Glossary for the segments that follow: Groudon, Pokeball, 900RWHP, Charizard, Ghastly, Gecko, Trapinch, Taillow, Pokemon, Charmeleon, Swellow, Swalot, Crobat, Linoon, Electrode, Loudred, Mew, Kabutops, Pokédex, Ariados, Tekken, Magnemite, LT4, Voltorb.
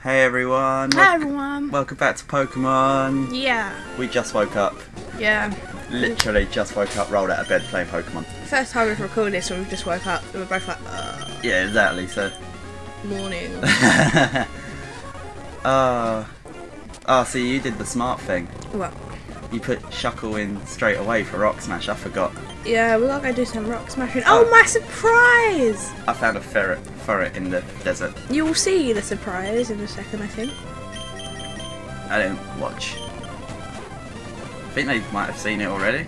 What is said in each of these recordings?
Hey everyone! Hi everyone! Welcome back to Pokemon! Yeah! We just woke up. Yeah. Literally just woke up, rolled out of bed playing Pokemon. First time we've recorded this when we just woke up and we're both like, ugh. Yeah, exactly, so... Morning. So you did the smart thing. What? You put Shuckle in straight away for Rock Smash, I forgot. Yeah, we gotta go do some rock smashing. Oh, my surprise! I found a ferret in the desert. You will see the surprise in a second, I think. I didn't watch. I think they might have seen it already.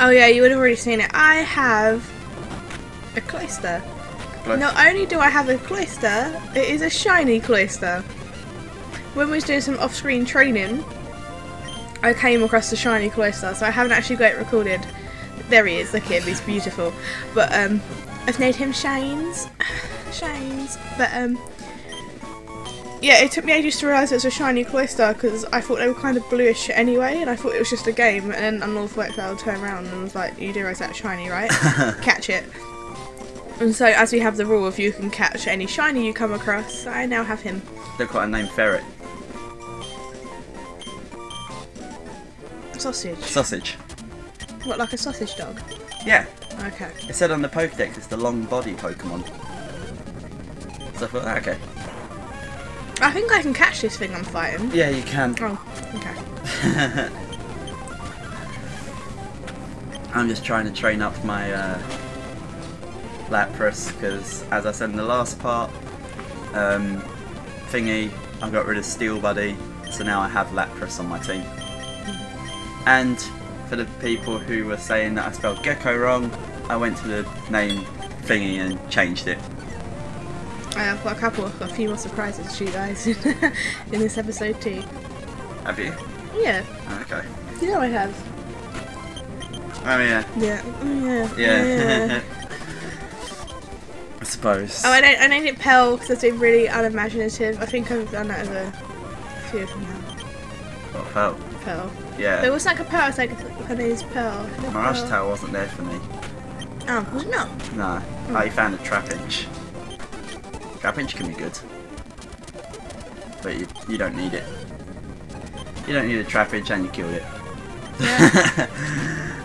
Oh yeah, you would have already seen it. I have a Cloyster. Not only do I have a Cloyster, it is a shiny Cloyster. When we was doing some off-screen training, I came across the shiny Cloyster, so I haven't actually got it recorded. There he is, look at him, he's beautiful. But I've named him Shines. But yeah, it took me ages to realise it was a shiny Cloyster because I thought they were kind of bluish anyway and I thought it was just a game, and then on North Workday I'll turn around and I was like, you do realise that's shiny, right? Catch it. And so as we have the rule of you can catch any shiny you come across, I now have him. Look what I named Ferret. Sausage. Sausage. What, like a sausage dog? Yeah. Okay. It said on the Pokédex it's the long body Pokemon. So I thought, okay. I think I can catch this thing I'm fighting. Yeah, you can. Oh, okay. I'm just trying to train up my Lapras because, as I said in the last part, I got rid of Steel Buddy, so now I have Lapras on my team. And for the people who were saying that I spelled Gecko wrong, I went to the name thingy and changed it. I've got a few more surprises for you guys in this episode too. Have you? Yeah. Okay. You know I have. Oh yeah. Yeah. Oh, yeah. Yeah. Yeah. I suppose. Oh, I named it Pell because it's been really unimaginative. I think I've done that over a few of them now. What, Pell? Pearl. Yeah. But it was like a pearl, it's like her name's Pearl. My Rush Tail wasn't there for me. Oh, was it not? No. Mm. I found a Trapinch. Trapinch can be good. But you don't need it. You don't need a Trapinch and you killed it. Yeah.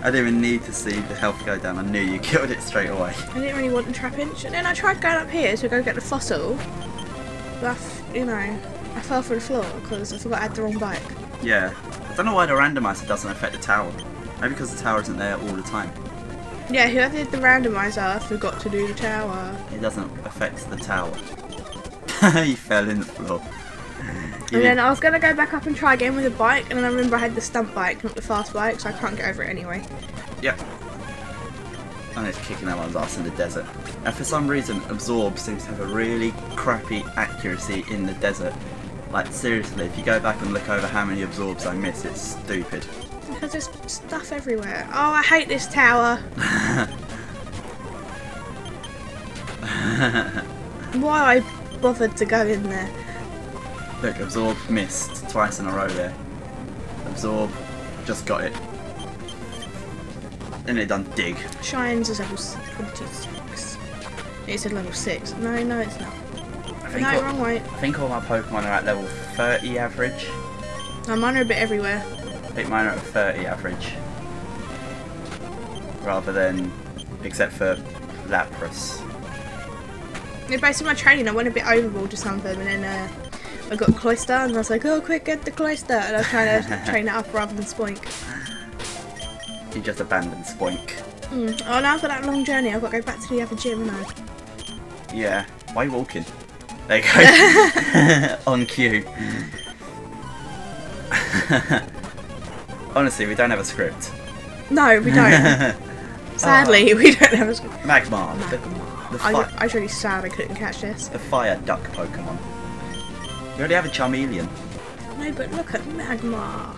I didn't even need to see the health go down, I knew you killed it straight away. I didn't really want a Trapinch, and then I tried going up here to go get the fossil. But I fell through the floor because I forgot I had the wrong bike. Yeah. I don't know why the randomizer doesn't affect the tower. Maybe because the tower isn't there all the time. Yeah, whoever did the randomizer forgot to do the tower. It doesn't affect the tower. You fell in the floor. And then I was going to go back up and try again with the bike, and then I remember I had the stunt bike, not the fast bike, so I can't get over it anyway. Yep. I'm just kicking that one's ass in the desert. And for some reason, Absorb seems to have a really crappy accuracy in the desert. Like, seriously, if you go back and look over how many absorbs I miss, it's stupid. Because there's stuff everywhere. Oh, I hate this tower. Why I bothered to go in there? Look, absorb missed twice in a row there. Absorb, just got it. And it done dig. Shines is level 26. It's at level 6. No, it's not. I think all my Pokemon are at level 30 average. No, mine are a bit everywhere. I think mine are at 30 average. Rather than, except for Lapras. Yeah, based on my training, I went a bit overboard to some of them, and then I got Cloyster, and I was like, oh quick, get the Cloyster, and I was trying to train it up rather than Spoink. You just abandoned Spoink. Mm. Oh, now for that long journey, I've got to go back to the other gym, now. Yeah, why are you walking? There you go. On cue. Honestly, we don't have a script. No, we don't. Sadly, we don't have a script. Magmar. I was really sad I couldn't catch this. The fire duck Pokemon. You already have a Charmeleon. No, but look at Magmar.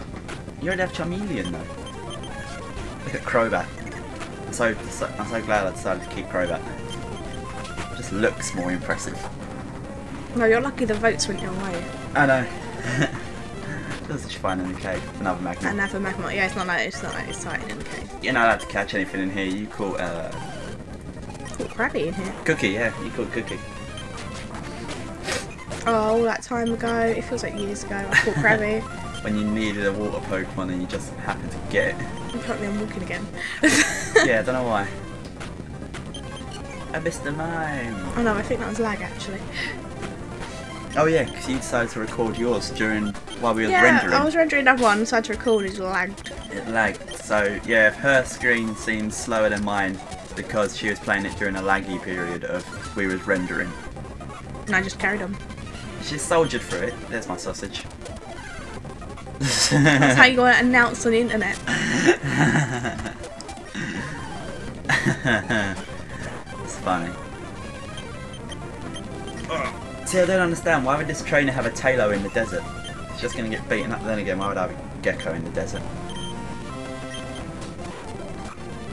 You already have Charmeleon, though. Look at Crobat. I'm so glad I decided to keep Crobat. It just looks more impressive. No, you're lucky the votes went your way. I know. That's such fun in the cave. Another magma. Another magma. Yeah, it's not like exciting in the cave. You're not allowed to catch anything in here. You caught Krabby in here. Cookie, yeah. You caught Cookie. all that time ago. It feels like years ago. I caught Krabby. When you needed a water Pokemon and you just happened to get it. Apparently I'm walking again. Yeah, I don't know why. I missed the mime. Oh no, I think that was lag actually. Oh yeah, because you decided to record yours during while we were rendering. Yeah, I was rendering that one, so I had to record it. Lagged. It lagged. So yeah, if her screen seems slower than mine because she was playing it during a laggy period of we was rendering. And I just carried on. She soldiered through it. There's my sausage. That's how you got to announce on the internet. It's funny. See, I don't understand. Why would this trainer have a Taillow in the desert? It's just going to get beaten up then again. Why would I have a Gecko in the desert?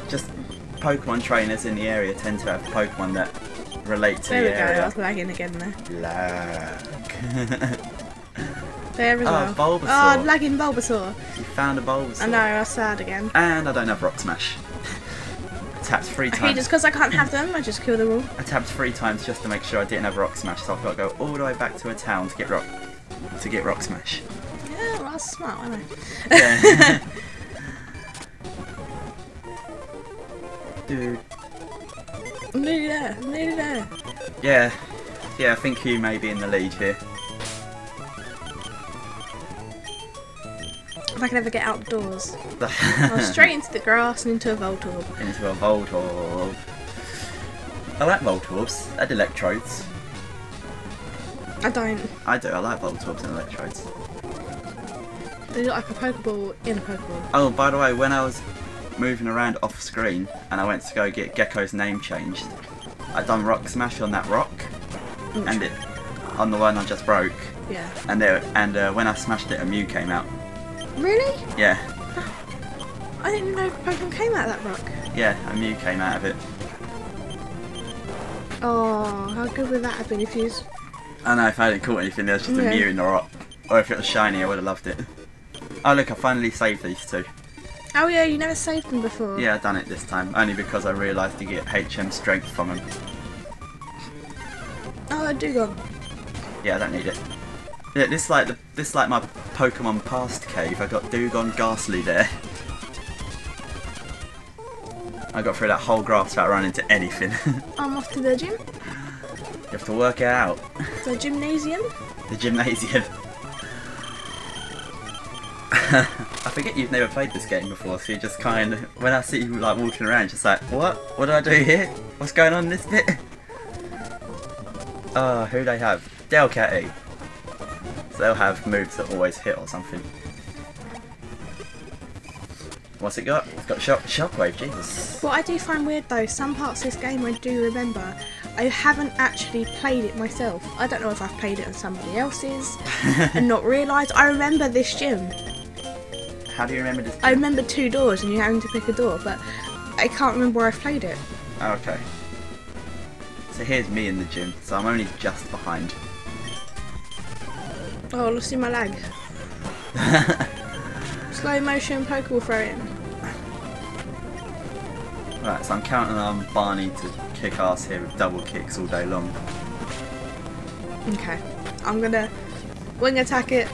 Just Pokemon trainers in the area tend to have Pokemon that relate to the area. There we go. I was lagging again there. Lag. There as well. Bulbasaur. Oh, lagging Bulbasaur. You found a Bulbasaur. I know, I was sad again. And I don't have Rock Smash. I tapped 3 times. Okay, just because I can't have them, I just kill them all. I tapped 3 times just to make sure I didn't have Rock Smash, so I've got to go all the way back to a town to get Rock Smash. Yeah, well, I was smart, wasn't I? Yeah. Dude. I'm nearly there, I'm nearly there. Yeah. Yeah, I think you may be in the lead here. If I can ever get outdoors. Or straight into the grass and into a Voltorb. Into a Voltorb. I like Voltorbs and Electrodes. I don't. I do, I like Voltorbs and Electrodes. They look like a Pokeball in a Pokeball. Oh, by the way, when I was moving around off screen and I went to go get Gecko's name changed, I done Rock Smash on that rock. Which and it on the one I just broke. Yeah. And there when I smashed it, a Mew came out. Really? Yeah. I didn't know Pokemon came out of that rock. Yeah, a Mew came out of it. Oh, how good would that have been if you was... I know, if I hadn't caught anything, there was just a Mew in the rock. Or if it was shiny, I would have loved it. Oh look, I finally saved these two. Oh yeah, you never saved them before. Yeah, I've done it this time, only because I realised you get HM strength from them. Oh, a Dugon. Yeah, I don't need it. Yeah, this is like the, this is like my Pokemon past cave. I got Dugon Ghastly there. I got through that whole grass without running into anything. I'm off to the gym. You have to work it out. The gymnasium. The gymnasium. I forget you've never played this game before, so you just kind of, when I see you like walking around, just like, what? What do I do here? What's going on in this bit? Oh, who do they have? Delcatty. They'll have moves that always hit or something. What's it got? It's got shockwave, Jesus. What I do find weird though, some parts of this game I do remember. I haven't actually played it myself. I don't know if I've played it on somebody else's and not realised. I remember this gym. How do you remember this gym? I remember 2 doors and you're having to pick a door, but I can't remember where I've played it. Oh, okay. So here's me in the gym, so I'm only just behind. Oh, I lost in my lag. Slow motion Pokeball throw in. Right, so I'm counting on Barney to kick ass here with double kicks all day long. Okay, I'm gonna wing attack it.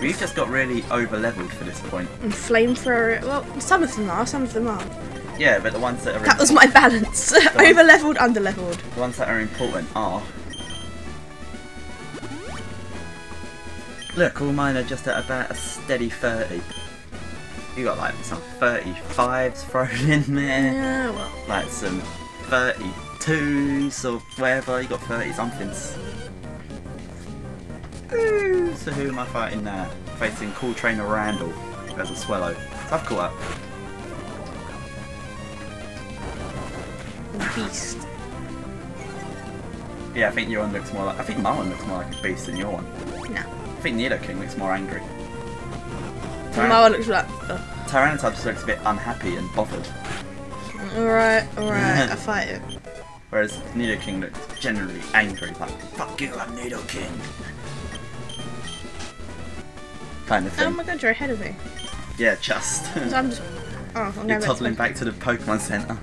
We've just got really over leveled for this point. And flamethrower it. Well, some of them are, some of them aren't. Yeah, but the ones that are. That was my balance. Over leveled, under leveled. The ones that are important are. Look, all mine are just at about a steady 30. You got like some 35s thrown in there. Yeah, well. Like some 32s or whatever, you got 30-somethings. So who am I fighting now? Facing Cool Trainer Randall, who has a Swellow. So I've caught up. Beast. Yeah, I think your one looks more like... I think my one looks more like a beast than your one. No. I think Nidoking looks more angry. Moa looks like... Tyranitar just looks a bit unhappy and bothered. Alright, alright, I fight it. Whereas Nidoking looks generally angry, like, fuck you, I'm Nidoking. Kind of thing. Oh my god, you're ahead of me. Yeah, just. So I'm just... Oh, I'm you're toddling back to the Pokemon Centre.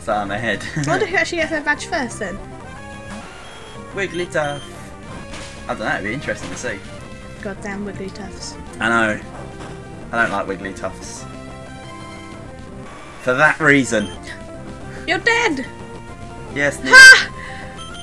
So I'm ahead. I wonder who actually gets their badge first then. Wigglytuff. I don't know, it'd be interesting to see. Goddamn Wigglytuffs. I know. I don't like Wigglytuffs. For that reason. You're dead! Yes, Nidoking. Ha!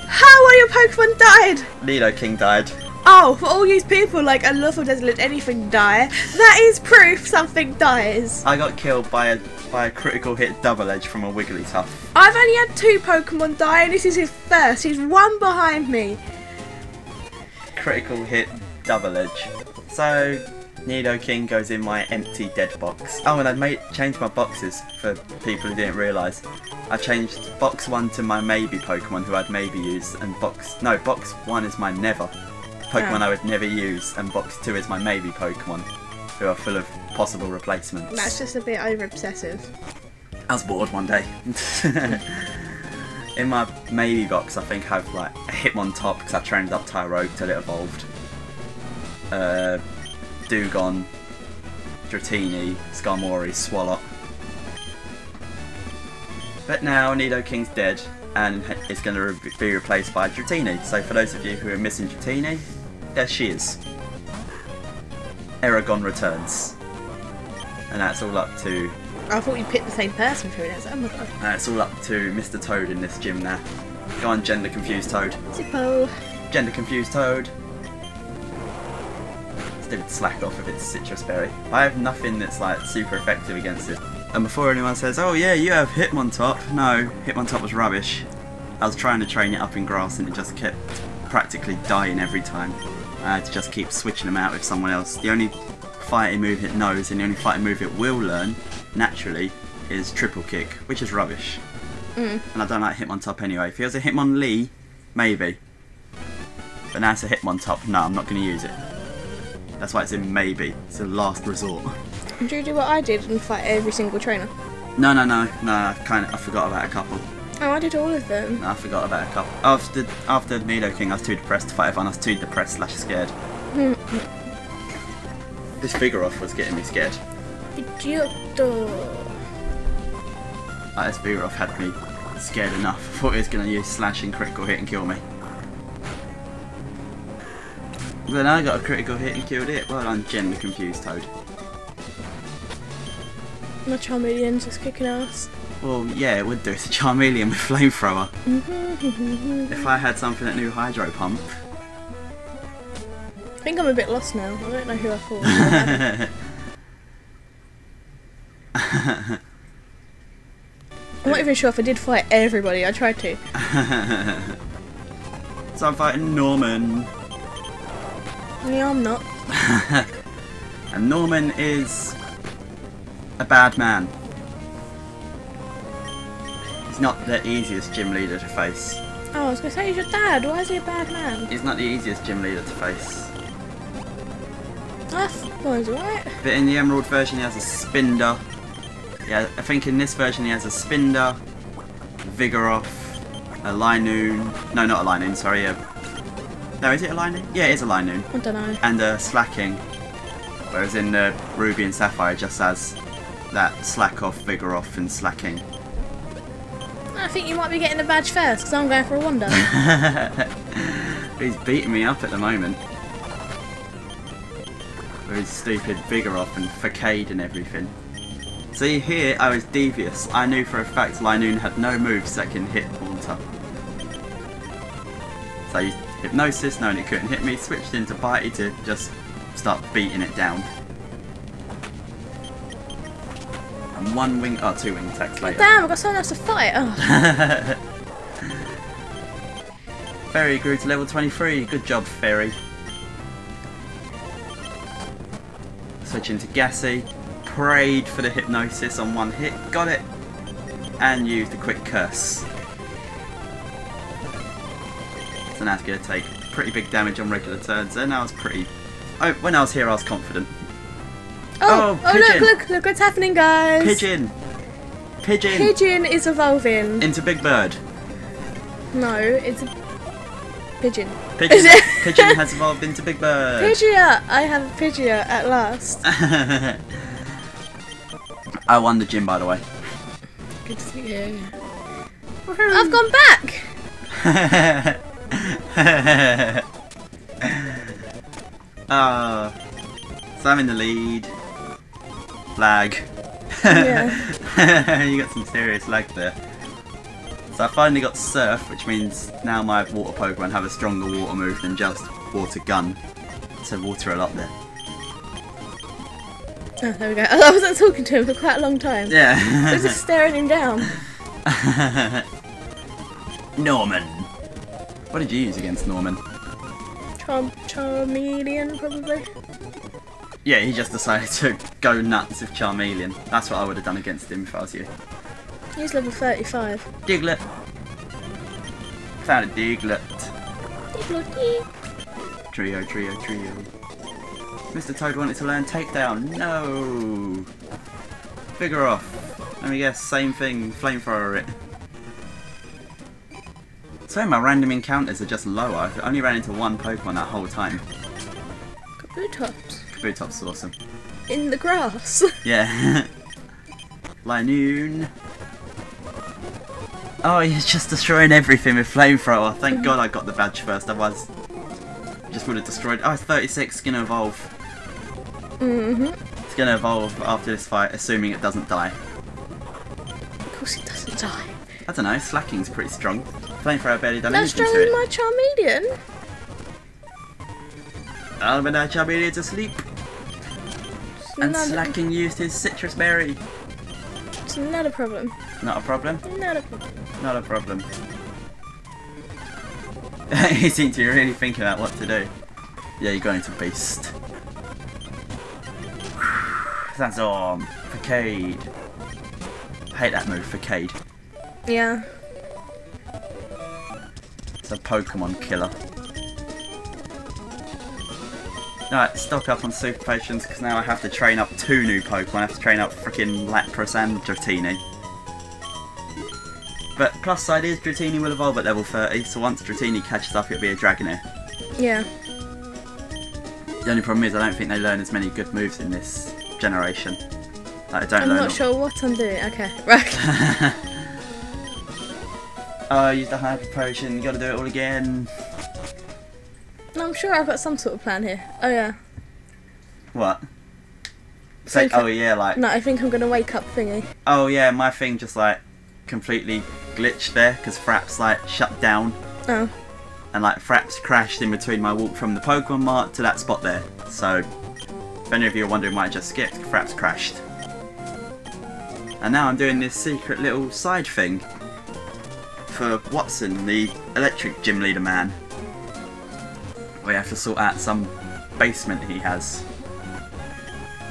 How are your Pokemon died? Nidoking died. Oh, for all these people, like, I love who doesn't let anything die. That is proof something dies. I got killed by a critical hit double edge from a Wigglytuff. I've only had 2 Pokemon die, and this is his first. He's one behind me. Critical hit double edge. So Nidoking goes in my empty dead box. Oh, and I changed my boxes for people who didn't realise. I changed box 1 to my maybe Pokemon who I'd maybe use, and box 1 is my never Pokemon I would never use, and box 2 is my maybe Pokemon who are full of possible replacements. That's just a bit over obsessive. I was bored one day. In my maybe box, I think I have like a Hitmontop because I trained up Tyrogue till it evolved. Dugon, Dratini, Skarmory, Swalot. But now Nidoking's dead and it's going to be replaced by Dratini. So for those of you who are missing Dratini, there she is. Aragorn returns. And that's all up to... I thought you picked the same person for it. Oh my god. It's all up to Mr. Toad in this gym now. Go on, gender confused Toad. Zippo. Gender confused Toad. It slack off of its citrus berry. I have nothing that's like super effective against it. And before anyone says, oh yeah, you have Hitmontop. No, Hitmontop was rubbish. I was trying to train it up in grass and it just kept practically dying every time. I had to just keep switching them out with someone else. The only fighting move it knows and the only fighting move it will learn, naturally, is triple kick, which is rubbish. And I don't like Hitmontop anyway. If he was a Hitmonlee, maybe. But now it's a Hitmontop, no, I'm not going to use it. That's why it's in maybe. It's a last resort. Did you do what I did and fight every single trainer? No. I forgot about a couple. Oh, I did all of them. No, I forgot about a couple. After Nidoking, I was too depressed to fight everyone. I was too depressed/scared. This Vigoroth was getting me scared. This Vigoroth had me scared enough. I thought he was going to use slashing critical hit and kill me. Then I got a critical hit and killed it. Well, I'm generally confused, Toad. My Charmeleon's just kicking ass. Well, yeah, it would do. It's a Charmeleon with flamethrower. If I had something that knew Hydro Pump. I think I'm a bit lost now. I don't know who I fought. I'm not even sure if I did fight everybody. I tried to. So I'm fighting Norman. No, I'm not. And Norman is a bad man. He's not the easiest gym leader to face. Oh, I was going to say he's your dad. Why is he a bad man? He's not the easiest gym leader to face. That's right. But in the Emerald version, he has a Spinda. Yeah, I think in this version he has a Spinda, Vigoroth, a Linoon. No, not a Linoon. Sorry. No, is it a Linoon? Yeah, it is a Linoon. I don't know. And Slacking, whereas in the Ruby and Sapphire, it just has that Slack Off, Vigor Off, and Slacking. I think you might be getting a badge first, because I'm going for a wander. He's beating me up at the moment. With his stupid Vigor Off and Facade and everything. See, here I was devious. I knew for a fact Linoon had no moves that can hit water. So you Hypnosis, knowing it couldn't hit me, switched into Bitey to just start beating it down. And 2 wing attacks later. Oh, damn, I've got someone else to fight! Oh. Fairy grew to level 23, good job, Fairy. Switching to Gassy, prayed for the Hypnosis on 1 hit, got it, and used a quick curse. And that's going to take pretty big damage on regular turns. And I was pretty... Oh, when I was here, I was confident. Oh, Pigeon. Look what's happening, guys. Pigeon is evolving. Into Big Bird. No, it's a... Pigeon. Is it? Pigeon has evolved into Big Bird. Pidgeot! I have a Pidgeot at last. I won the gym, by the way. Good to see you. I've gone back! So I'm in the lead. Lag. Yeah. You got some serious lag there. So I finally got Surf, which means now my Water Pokemon have a stronger Water move than just Water Gun. So Water a lot there. Oh, there we go. I wasn't talking to him for quite a long time. Yeah. I was just staring him down. Norman. What did you use against Norman? Charmeleon, probably. Yeah, he just decided to go nuts with Charmeleon. That's what I would have done against him if I was you. He's level 35. Diglett. Found a Diglett. Diglett. Trio, trio, trio. Mr. Toad wanted to learn Takedown. No. Vigoroth. Let me guess, same thing. Flamethrower it. So my random encounters are just lower. I only ran into one Pokemon that whole time. Kabutops. Kabutop's awesome. In the grass. Yeah. Linoon. Oh, he's just destroying everything with Flamethrower. Thank God I got the badge first. Otherwise, just would have destroyed. Oh, it's 36. It's gonna evolve. It's gonna evolve after this fight, assuming it doesn't die. Of course, it doesn't die. I don't know. Slacking's pretty strong. Flamethrower barely done anything to it. That's stronger than my Charmeleon. I'll put that Charmeleon to sleep. It's and Slacking used his Citrus Berry. It's not a problem. Not a problem? Not a problem. Not a problem. You seem to be really thinking about what to do. Yeah, you're going to Beast. That's all. Facade. I hate that move, Facade. Yeah. It's a Pokemon killer. Alright, stock up on Super Potions because now I have to train up two new Pokemon. I have to train up freaking Lapras and Dratini. But plus side is Dratini will evolve at level 30, so once Dratini catches up it'll be a Dragonair. Yeah. The only problem is I don't think they learn as many good moves in this generation. Like, I'm not sure what I'm doing. Okay, right. Oh, I used the Hyper Potion, you gotta do it all again. No, I'm sure I've got some sort of plan here. Oh yeah. What? So oh yeah, like... No, I think I'm gonna wake up thingy. Oh yeah, my thing just like... completely glitched there because Fraps like shut down. Oh. And like Fraps crashed in between my walk from the Pokemon Mart to that spot there. So if any of you are wondering why I just skipped, Fraps crashed. And now I'm doing this secret little side thing for Watson, the electric gym leader man. We have to sort out some basement he has.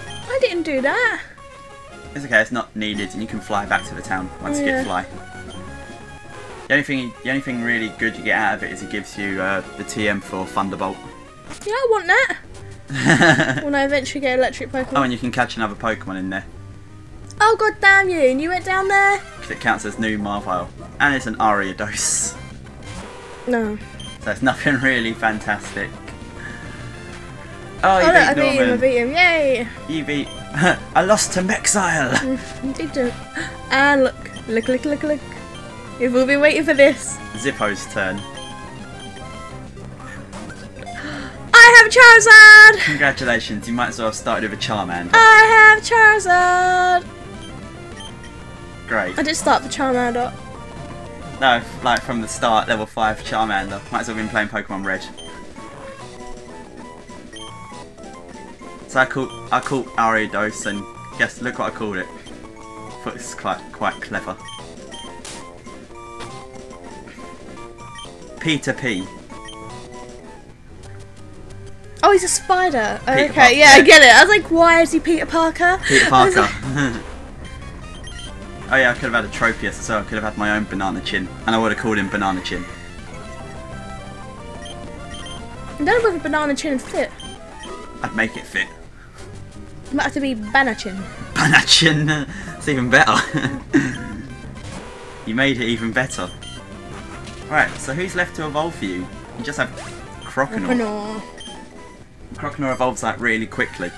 I didn't do that. It's okay, it's not needed, and you can fly back to the town once you get fly. The only thing really good you get out of it is it gives you the TM for Thunderbolt. Yeah, I want that. When I eventually get electric Pokemon. Oh, and you can catch another Pokemon in there. Oh god damn you! And you went down there. Because it counts as new Marvile, and it's an Ariados. No. So it's nothing really fantastic. Oh, you beat Norman. I beat him, yay! You beat... I lost to Mexile! Indeed do. And look, look, look, look, look. You've all been waiting for this. Zippo's turn. I have Charizard! Congratulations, you might as well have started with a Charmander. I have Charizard! Great. I did start the Charmander. No, like from the start, level 5 Charmander. Might as well have been playing Pokemon Red. So I called Ariados and guess look what I called it. I thought it's quite clever. Peter P. Oh, he's a spider. Oh, okay, Parker. Yeah, I get it. I was like, why is he Peter Parker? Peter Parker. Oh yeah, I could have had a Tropius as well. I could have had my own Banana Chin, and I would have called him Banana Chin. I don't know whether Banana Chin would fit. I'd make it fit. It might have to be Banachin. Banachin, it's even better. You made it even better. Alright, so who's left to evolve for you? You just have Croconaw. Croconaw evolves like really quickly.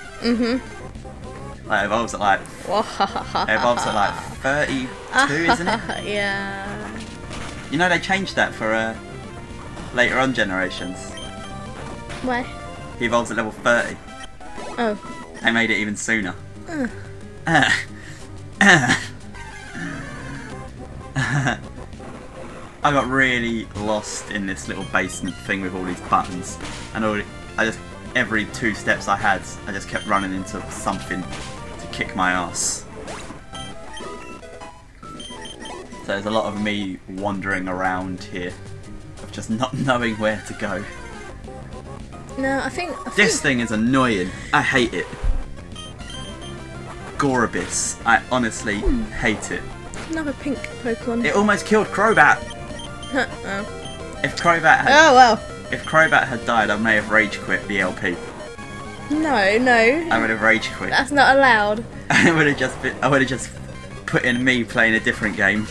Like evolves at like... it evolves at like 32, isn't it? Yeah. You know they changed that for later on generations. Why? He evolves at level 30. Oh. I made it even sooner. I got really lost in this little basement thing with all these buttons, and every 2 steps I had, I just kept running into something to kick my ass. So there's a lot of me wandering around here, of just not knowing where to go. No, I think this thing is annoying. I hate it. Gorebyss. I honestly hate it. Another pink Pokemon. It almost killed Crobat. Oh. If Crobat had died, I may have rage quit the LP. No, no. I would have rage quit. That's not allowed. I would have just put in me playing a different game.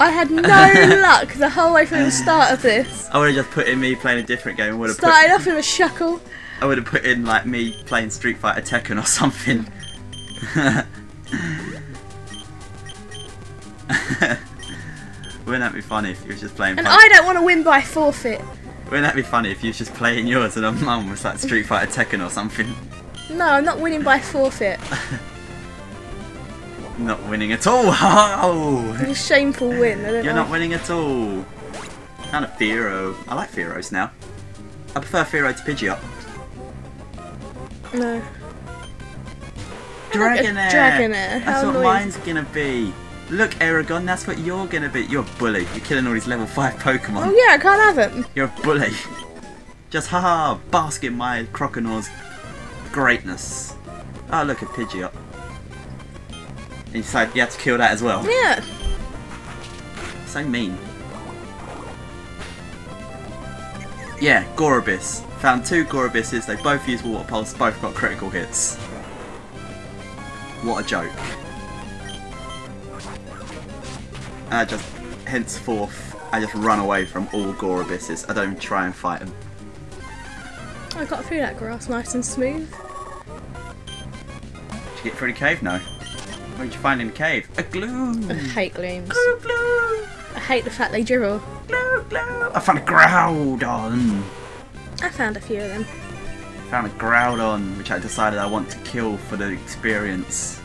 I had no luck the whole way from the start of this. I would have just put in me playing a different game. Started off with a Shuckle. I would have put in like me playing Street Fighter Tekken or something. Wouldn't that be funny if you was just playing? And I don't want to win by forfeit. Wouldn't that be funny if you was just playing yours and her mum was like Street Fighter Tekken or something? No, I'm not winning by forfeit. Not winning at all. Oh. It's a shameful win. You're not winning at all. And a Fearow. I like Fearows now. I prefer Fearow to Pidgeot. No. Dragonair. Dragonair. That's what mine's gonna be. Look, Aragorn, that's what you're gonna be. You're a bully. You're killing all these level 5 Pokemon. Oh yeah, I can't have them. You're a bully. Just haha, bask in my Croconaw's greatness. Oh look at Pidgeot. And you decided you had to kill that as well. Yeah. So mean. Yeah, Gorebyss. Found 2 Gorebysses. They both use Water Pulse. Both got critical hits. What a joke. Just henceforth, I just run away from all Gorebysses. I don't even try and fight them. I got through that grass nice and smooth. Did you get through the cave? No. What did you find in the cave? A Gloom! I hate Glooms. Oh, Gloom! I hate the fact they dribble. Gloom, Gloom! I found a Groudon! I found a few of them. I found a Groudon, which I decided I want to kill for the experience.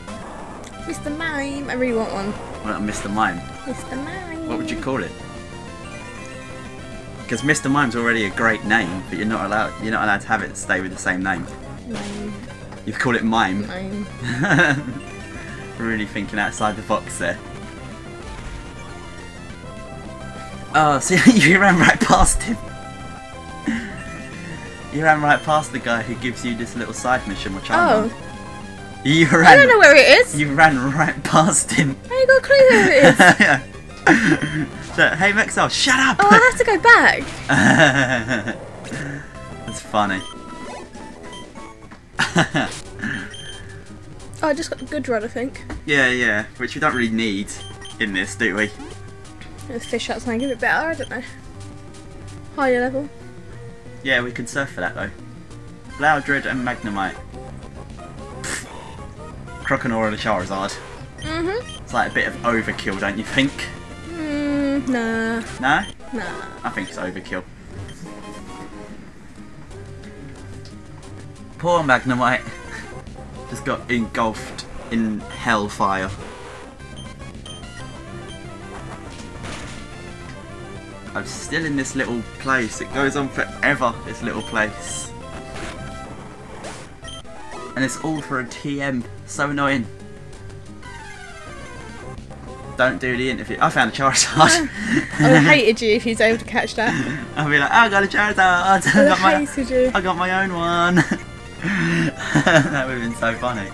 Mr. Mime! I really want one. Well, Mr. Mime. Mr. Mime. What would you call it? Because Mr. Mime's already a great name, but you're not allowed to have it stay with the same name. Mime. You'd call it Mime. Mime. Really thinking outside the box there. Oh, see, you ran right past him. You ran right past the guy who gives you this little side mission, which I'm. Oh. I don't know where it is. You ran right past him. I ain't got a clue where it is. So, hey Maxwell, shut up! Oh, I have to go back. That's funny. Oh, I just got a good run, I think. Yeah, yeah, which we don't really need in this, do we? Let's fish out something a bit better, I don't know. Higher level. Yeah, we can surf for that though. Loudred and Magnemite. Croconaw and a Charizard. Mm-hmm. It's like a bit of overkill, don't you think? Nah. No? Nah. I think it's overkill. Poor Magnemite. Just got engulfed in hellfire. I'm still in this little place. It goes on forever, this little place. And it's all for a TM. So annoying. Don't do the interview. I found a Charizard. I would have hated you if you was able to catch that. I'd be like, I got a Charizard. I got my own one. That would have been so funny.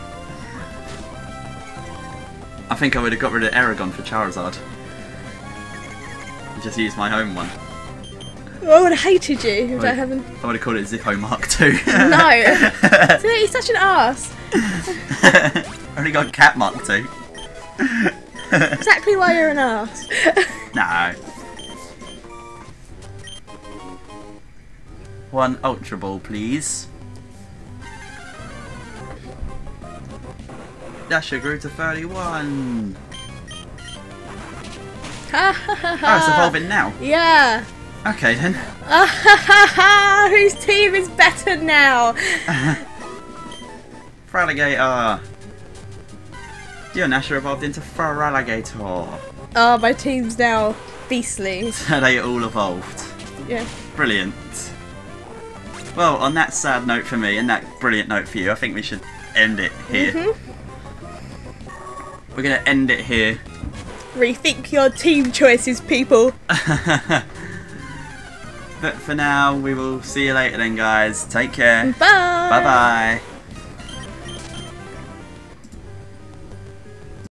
I think I would have got rid of Aragorn for Charizard. Just used my own one. I would have hated you if I haven't. I would have called it Zippo Mark II. No! See, he's such an ass. I only got Cat Mark II. Exactly why you're an ass. No. One Ultra Ball, please. Dasher grew to 31. Ha ha ha ha. Oh, it's evolving now. Yeah. Okay then. Whose team is better? to now. Feraligatr. Geonash evolved into Feraligatr. Oh, my team's now beastly. So they all evolved. Yeah. Brilliant. Well, on that sad note for me and that brilliant note for you, I think we should end it here. Mm-hmm. We're going to end it here. Rethink your team choices, people. But for now, we will see you later then, guys. Take care. Bye. Bye-bye.